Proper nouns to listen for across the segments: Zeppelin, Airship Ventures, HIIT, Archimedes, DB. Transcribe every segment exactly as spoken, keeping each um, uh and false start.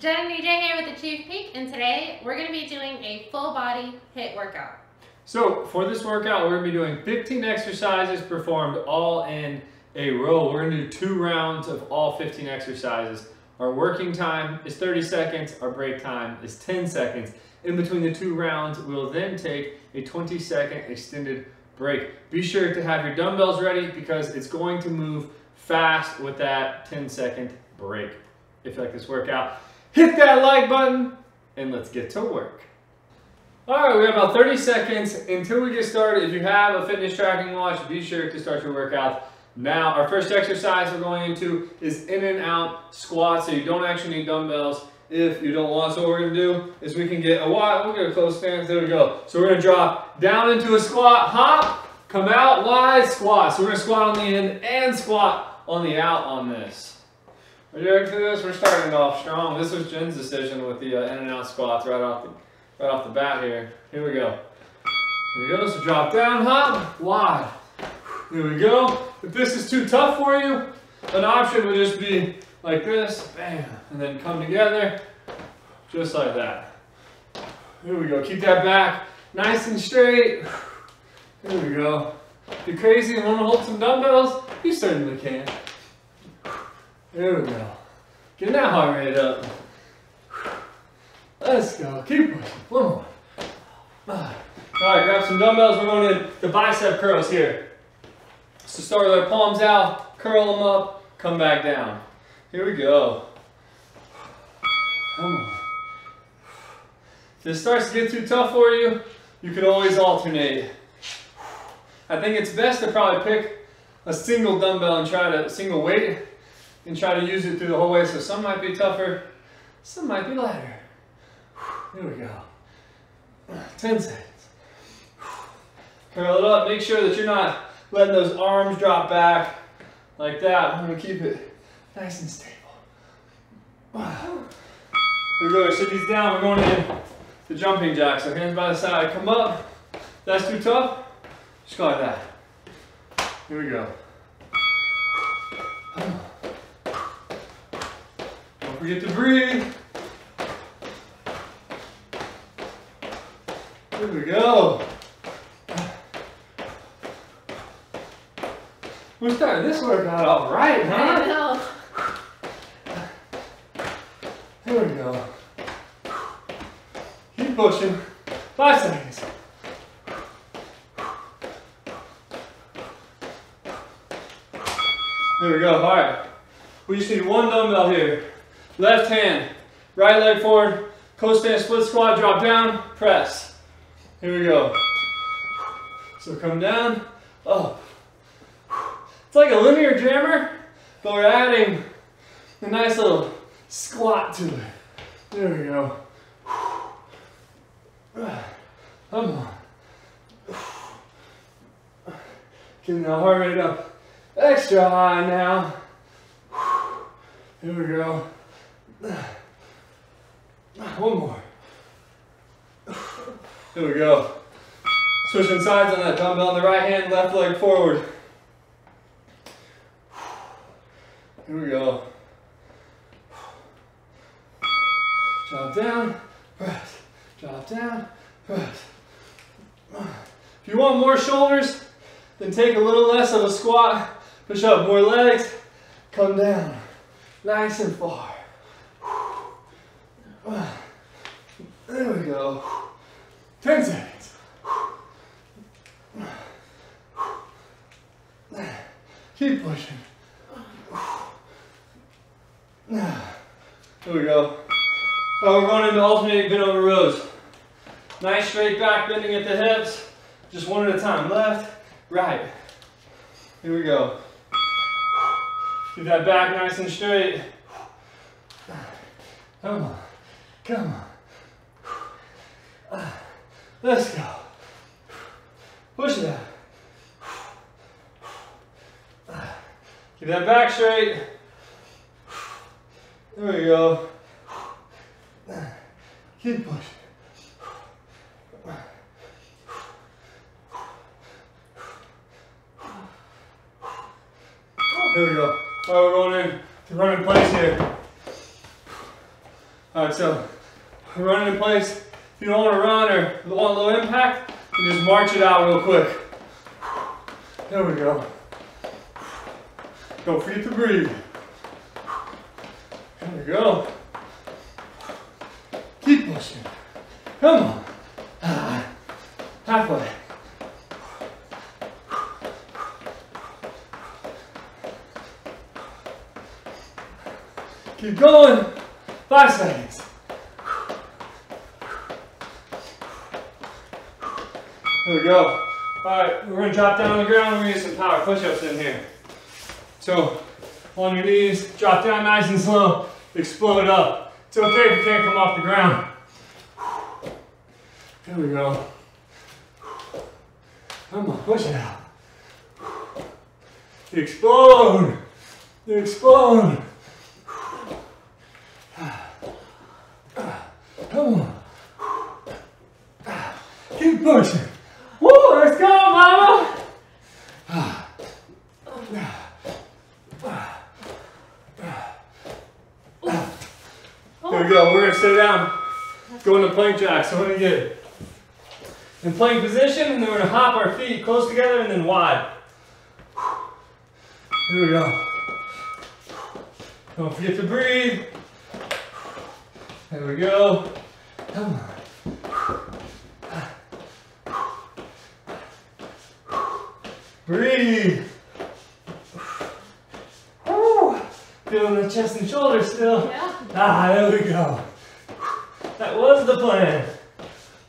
Jen and D J here with A C H I I T PEAK, and today we're going to be doing a full body HIIT workout. So for this workout, we're going to be doing fifteen exercises performed all in a row. We're going to do two rounds of all fifteen exercises. Our working time is thirty seconds, our break time is ten seconds. In between the two rounds, we'll then take a twenty second extended break. Be sure to have your dumbbells ready because it's going to move fast with that ten second break. If you like this workout, hit that like button and let's get to work. All right, we have about thirty seconds until we get started. If you have a fitness tracking watch, be sure to start your workout now. Our first exercise we're going into is in and out squats, so you don't actually need dumbbells if you don't want. So what we're gonna do is we can get a wide, we'll get a close stance, there we go. So we're gonna drop down into a squat, hop, come out, wide squat. So we're gonna squat on the in and squat on the out on this. We're doing this, we're starting off strong. This was Jen's decision with the uh, in and out squats right off, the, right off the bat here. Here we go. Here we go, so drop down, hop, wide. Here we go. If this is too tough for you, an option would just be like this, bam, and then come together, just like that. Here we go, keep that back nice and straight. Here we go. If you're crazy and want to hold some dumbbells, you certainly can. There we go. Get that heart rate up. Let's go. Keep pushing. One more. All right, grab some dumbbells. We're going to the bicep curls here. So start with our palms out, curl them up, come back down. Here we go. Come on. If this starts to get too tough for you, you can always alternate. I think it's best to probably pick a single dumbbell and try to single weight. And try to use it through the whole way. So some might be tougher, some might be lighter. Here we go. ten seconds. Curl it up. Make sure that you're not letting those arms drop back like that. I'm going to keep it nice and stable. Here we go. Our sitties down. We're going in the jumping jack. So hands by the side. Come up. If that's too tough, just go like that. Here we go. Forget to breathe. Here we go. We're starting this workout all right, huh? Here we go. Keep pushing. Five seconds. Here we go. All right. We just need one dumbbell here. Left hand, right leg forward, close stance, split squat, drop down, press. Here we go. So come down, up. It's like a linear jammer, but we're adding a nice little squat to it. There we go. Come on. Getting the heart rate up extra high now. Here we go. One more. Here we go. Switching sides on that dumbbell on the right hand, left leg forward. Here we go. Drop down, press. Drop down, press. If you want more shoulders, then take a little less of a squat. Push up more legs. Come down. Nice and far. There we go. Ten seconds. Keep pushing. There we go. Oh, we're going into alternating bend over rows. Nice straight back bending at the hips. Just one at a time. Left, right. Here we go. Keep that back nice and straight. Come on. Come on. Let's go. Push it out. Keep that back straight. There we go. Keep pushing. There we go. All right, we're going in to run in place here. All right, so running in place. If you don't want to run or want low impact, you just march it out real quick. There we go. Don't forget to breathe. There we go. Keep pushing. Come on. Ah, halfway. Keep going. Five seconds. There we go. All right, we're gonna drop down on the ground. We're gonna get some power push-ups in here. So on your knees, drop down nice and slow, explode up. It's okay if you can't come off the ground. There we go. Come on, push it out. Explode, explode. Come on. Keep pushing. Woo, let's go, mama. There we go. We're going to sit down. Go into plank jack. So we're going to get in plank position, and then we're going to hop our feet close together and then wide. Here we go. Don't forget to breathe. There we go. Come on. Breathe. Woo. Feeling the chest and shoulders still. Yeah. Ah, there we go. That was the plan.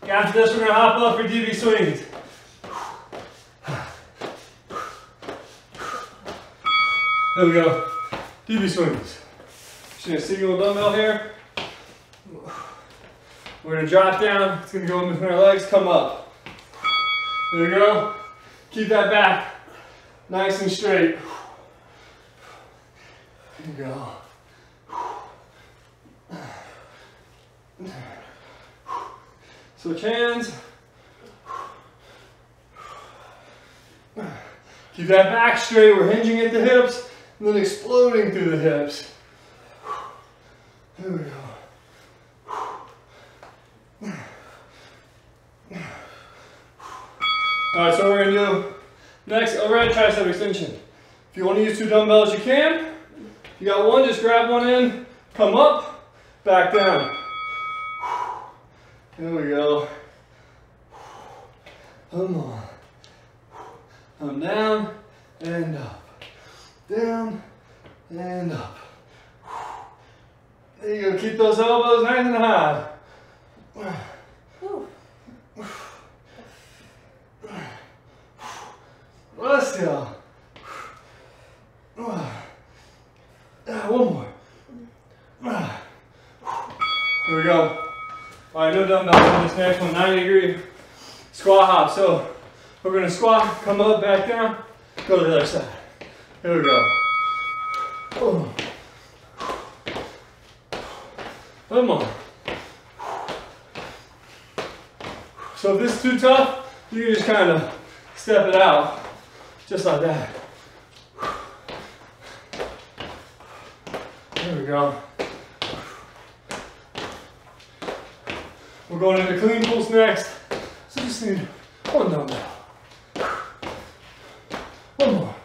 After this, we're going to hop up for D B swings. There we go. D B swings. Just going to single dumbbell here. We're going to drop down. It's going to go in between our legs. Come up. There we go. Keep that back nice and straight. There you go. Switch hands. Keep that back straight. We're hinging at the hips and then exploding through the hips. There we go. Alright, so we're going to do next overhead tricep extension. If you want to use two dumbbells, you can. If you got one, just grab one in, come up, back down. There we go. Come on. Come down and up. Down and up. There you go. Keep those elbows nice and high. Let's go. One more. Here we go. All right, no dumbbells on this next one. ninety degree squat hop. So we're going to squat, come up, back down, go to the other side. Here we go. Oh. Come on. So if this is too tough, you can just kind of step it out. Just like that. There we go. We're going into clean pulls next. So just need one dumbbell. One more.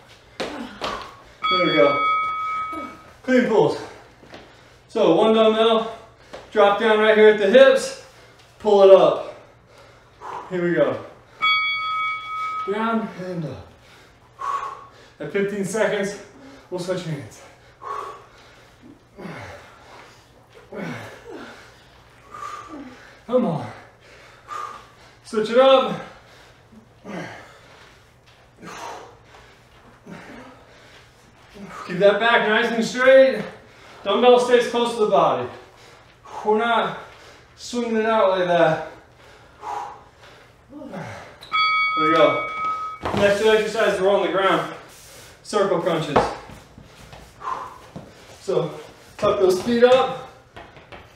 There we go. Clean pulls. So one dumbbell, drop down right here at the hips, pull it up. Here we go. Down and up. At fifteen seconds, we'll switch hands. Come on. Switch it up. Keep that back nice and straight. Dumbbell stays close to the body. We're not swinging it out like that. There we go. Next two exercises, we're on the ground. Circle crunches. So tuck those feet up.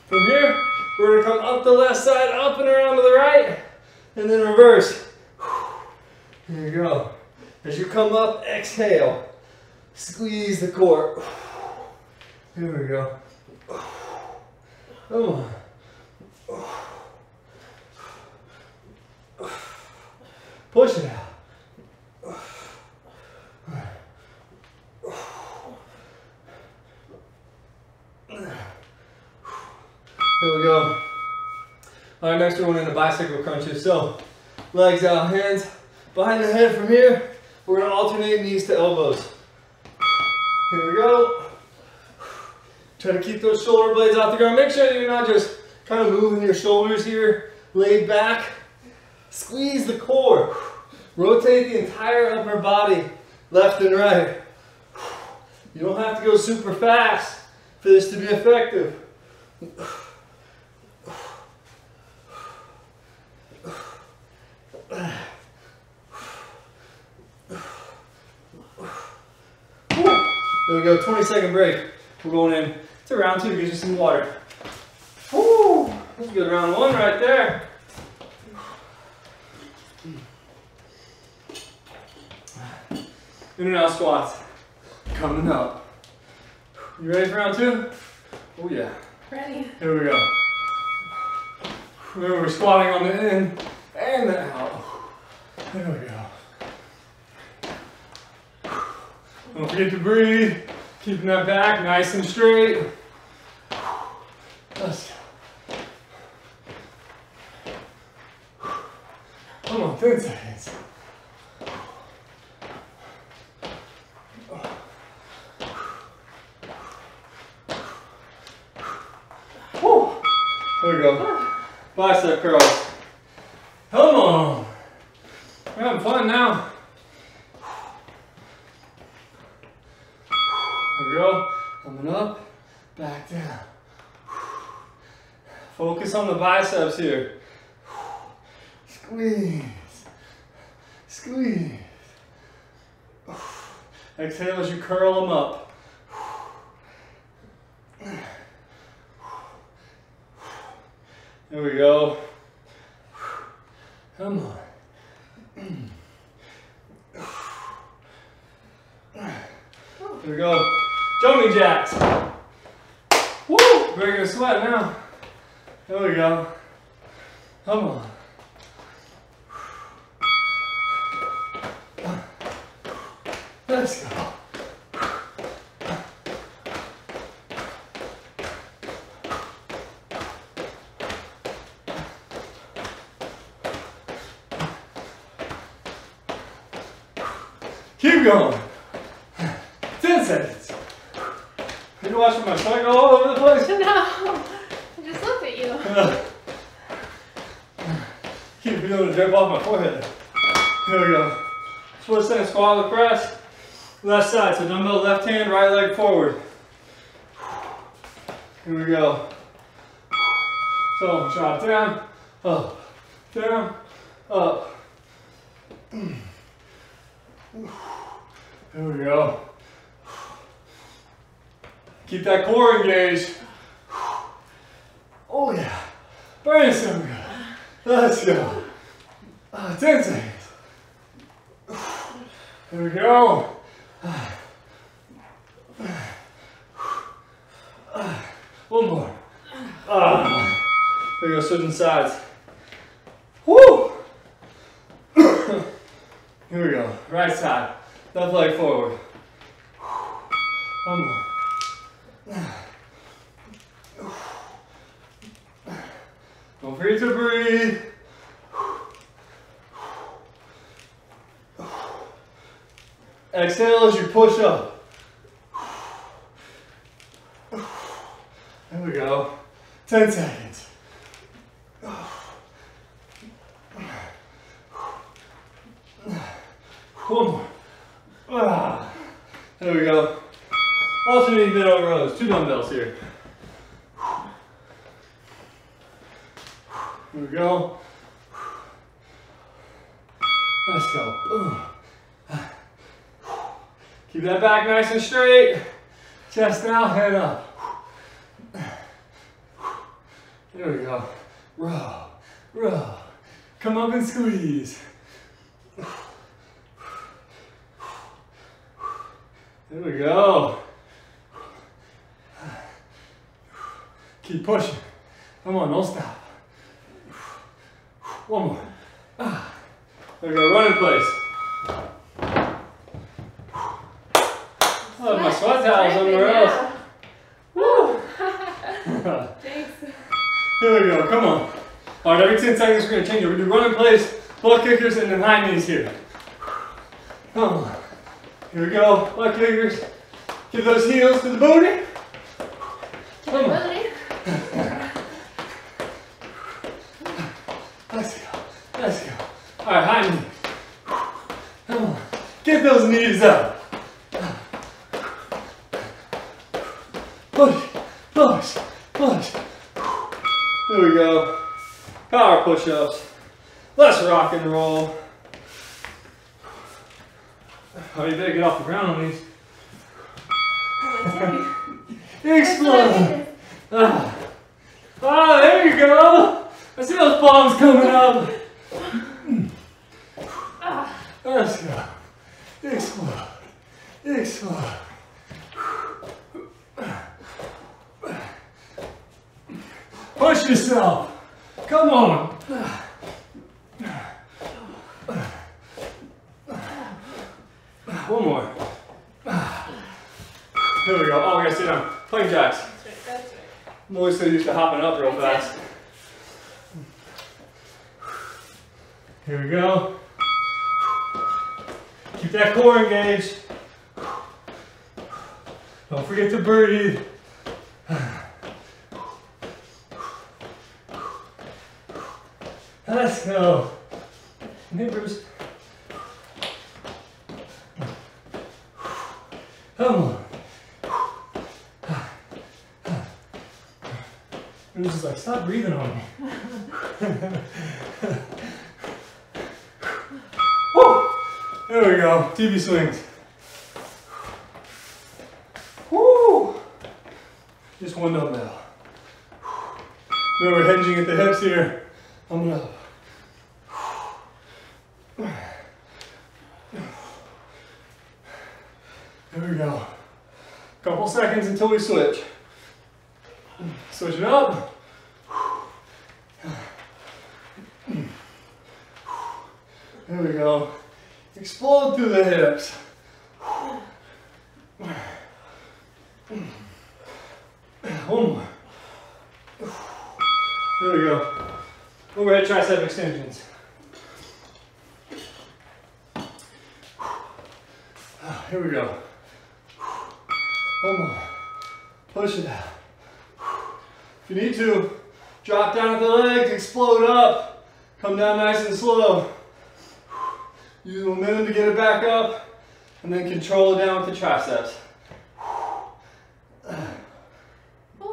From here, we're going to come up the left side, up and around to the right, and then reverse. Here you go. As you come up, exhale. Squeeze the core. Here we go. Oh. Push it out. There we go. All right, next we're going into bicycle crunches. So legs out, hands behind the head from here. We're gonna alternate knees to elbows. Here we go. Try to keep those shoulder blades off the ground. Make sure that you're not just kind of moving your shoulders here, laid back. Squeeze the core. Rotate the entire upper body, left and right. You don't have to go super fast for this to be effective. There we go, twenty second break. We're going in to round two, get you some water. Woo! That's a good round one right there. In and out squats. Coming up. You ready for round two? Oh yeah. Ready. Here we go. Remember, we're squatting on the in and the out. There we go. Don't forget to breathe, keeping that back nice and straight. Let's go. Come on, ten seconds. Woo. There we go. Bicep curls. Come on. We're having fun now. Coming up, back down. Focus on the biceps here. Squeeze, squeeze. Exhale as you curl them up. There we go. Come on. There we go. Jumping jacks. Woo! Breaking a sweat now. There we go. Come on. Let's go. Keep going. ten seconds. You're watching my tongue all over the place? No, I just looked at you. Keep feeling the drip off my forehead. Here we go. Switch that squat with press. Left side, so dumbbell left hand, right leg forward. Here we go. So drop down, up, down, up. Here we go. Keep that core engaged. Oh yeah. Burn some good. Let's go. Uh, ten seconds. There we go. Uh, uh, one more. Uh, there we go, switching sides. Woo! Here we go. Right side. Left leg forward. One more. Don't forget to breathe. Exhale as you push up. There we go. Ten seconds. One more. There we go. Alternating mid over rows, two dumbbells here. Here we go. Let's go. Keep that back nice and straight. Chest out, head up. There we go. Row, row. Come up and squeeze. There we go. Keep pushing. Come on, no stop. One more. Ah. There we go, run in place. Oh, my sweat towel's somewhere else. Woo! Thanks. Here we go, come on. All right, every ten seconds we're going to change it. We're going to do run in place, butt kickers, and then high knees here. Come on. Here we go, butt kickers. Give those heels to the booty. Come on. Let's go. Let's go. All right, high knees. Come on. Get those knees up. Push, push, push. Here we go. Power push-ups. Let's rock and roll. Oh, you better get off the ground on these. Explode. Ah. Ah, there you go. I see those bombs coming up. Let's go. Explode. Explode. Push yourself. Come on. One more. Here we go. Oh, we're going to sit down. Plank jacks. That's right, that's right. I'm always so used to hopping up real that's fast. It. Here we go. Keep that core engaged. Don't forget to breathe. Let's go. Neighbors. Come on. It was just like, stop breathing on me. Woo! There we go. D B swings. Woo! Just one dumbbell. Remember hinging at the hips here. I'm gonna. There we go. Couple seconds until we switch. Switch it up. There we go. Explode through the hips. One more. There we go. Overhead tricep extensions. Here we go. Come on. Push it out. If you need to, drop down at the legs, explode up. Come down nice and slow. Use momentum to get it back up, and then control it down with the triceps. Oh,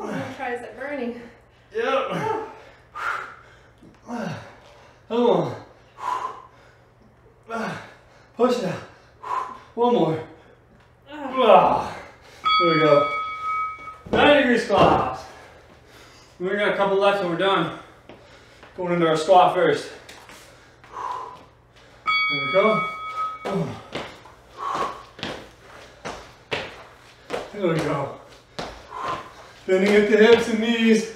my tricep burning. Yep. Oh. Come on. Push it out. One more. Oh. There we go. ninety degree squats. We got a couple left and we're done. Going into our squat first. There we go. There we go. Bending at the hips and knees.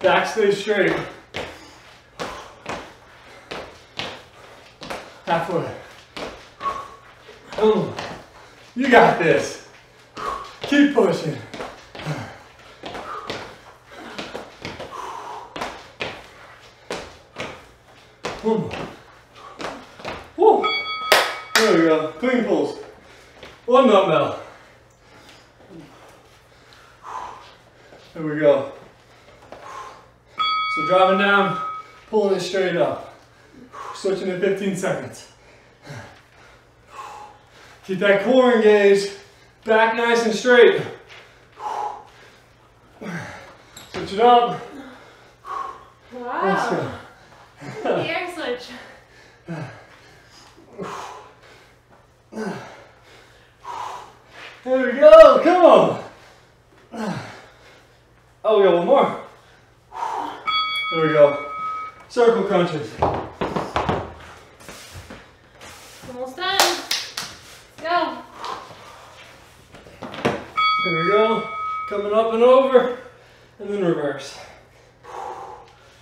Back stays straight. Halfway. Boom. You got this. Keep pushing. One more. Woo. There we go. Clean pulls. One dumbbell. There we go. So driving down, pulling it straight up. Switching in fifteen seconds. Keep that core engaged. Back nice and straight. Switch it up. Wow. Let's go. The air switch. There we go. Come on. Oh, we got one more. There we go. Circle crunches. Almost done. Let's go. There we go. Coming up and over, and then reverse.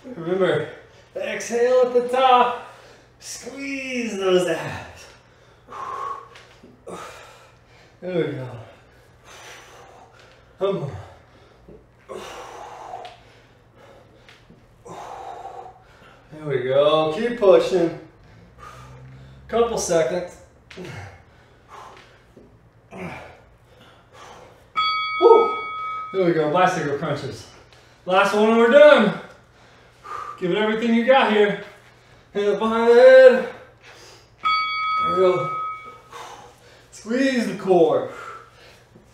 Remember, exhale at the top, squeeze those abs. There we go. Come on. There we go. Keep pushing. Couple seconds. Woo. There we go. Bicycle crunches. Last one and we're done. Give it everything you got here. Hands behind the head. There we go. Squeeze the core.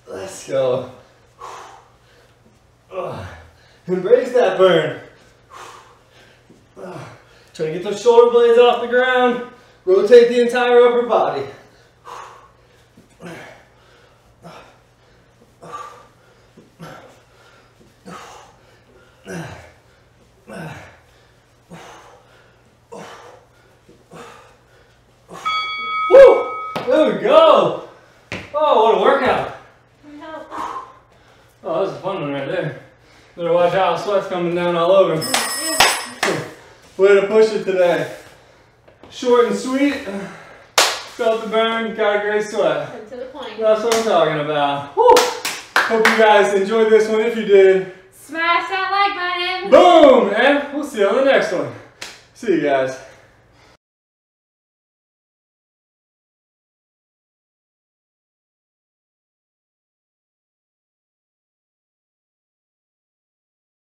Let's go. Embrace that burn. Try to get those shoulder blades off the ground. Rotate the entire upper body. Woo! There we go! Oh, what a workout! Oh, that was a fun one right there. Better watch out, sweat's coming down all over. Way to push it today. Short and sweet. Felt the burn, got a great sweat. And to the point. That's what I'm talking about. Woo. Hope you guys enjoyed this one. If you did, smash that like button. Boom! And we'll see you on the next one. See you guys.